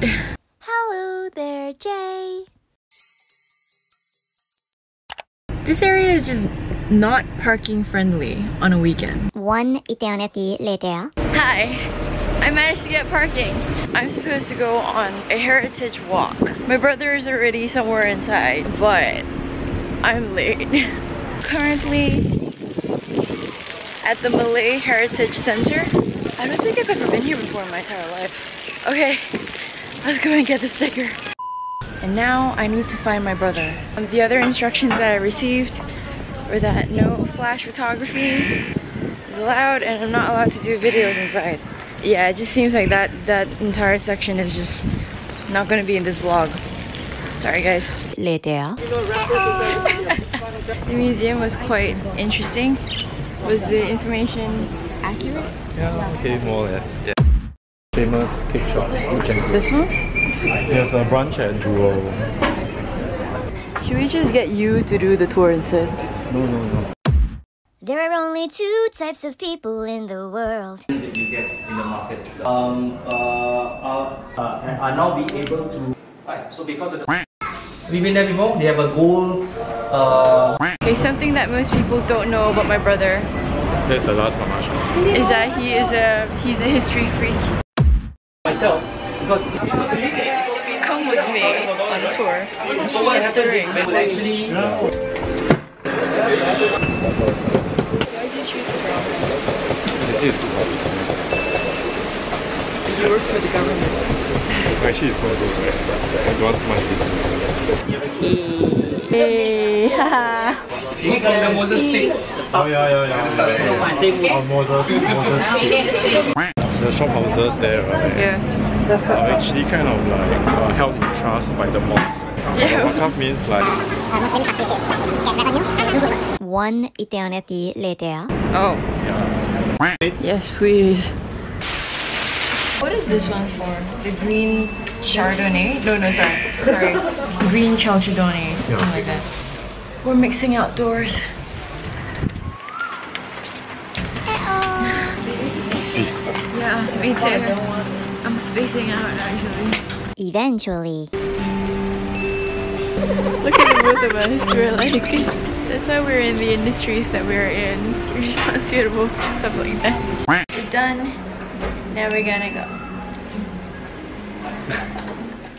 start. Hello there, Jay. This area is just not parking friendly on a weekend. One eternity later. Hi, I managed to get parking. I'm supposed to go on a heritage walk. My brother is already somewhere inside, but I'm late. Currently at the Malay Heritage Center. I don't think I've ever been here before in my entire life. Okay, let's go and get the sticker. And now I need to find my brother. The other instructions that I received were that no flash photography is allowed and I'm not allowed to do videos inside. Yeah, it just seems like that entire section is just not gonna be in this vlog. Sorry guys. Later. The museum was quite interesting. Was the information accurate? Yeah, okay, more or less. Yeah. Famous cake shop. This one? There's a brunch at Jewel. Should we just get you to do the tour instead? No, no, no. There are only two types of people in the world. Things that you get in the market are now be able to. Right, so because of the. We've been there before, they have a goal. Okay, something that most people don't know about my brother. That's the last commercial. Is that he's a history freak. Myself, because. Come with me on the tour. She gets the ring. Why did you choose the brown? This is good for business. You work for the government. Actually, it's not good, right? I want my business. Hey, haha. Hey. The Moses stick. Oh, yeah. Oh, Moses. The shophouses there, right? Yeah. Are actually kind of like held in trust by the monks. Yeah. Wakaf means like. One eternity later. Oh. Yeah. Yes, please. What is this one for? The green chardonnay? No, no, sorry. Green chalcedony, yeah. Something like this. We're mixing outdoors. Yeah, me too. I'm spacing out actually. Eventually. Look at the both of us. We're like, that's why we're in the industries that we're in. We're just not suitable for stuff like that. We're done. Now we're gonna go.